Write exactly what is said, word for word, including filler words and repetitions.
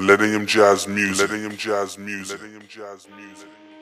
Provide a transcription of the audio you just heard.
Millennium Jazz Music. Millennium Jazz Music. Millennium Jazz Music.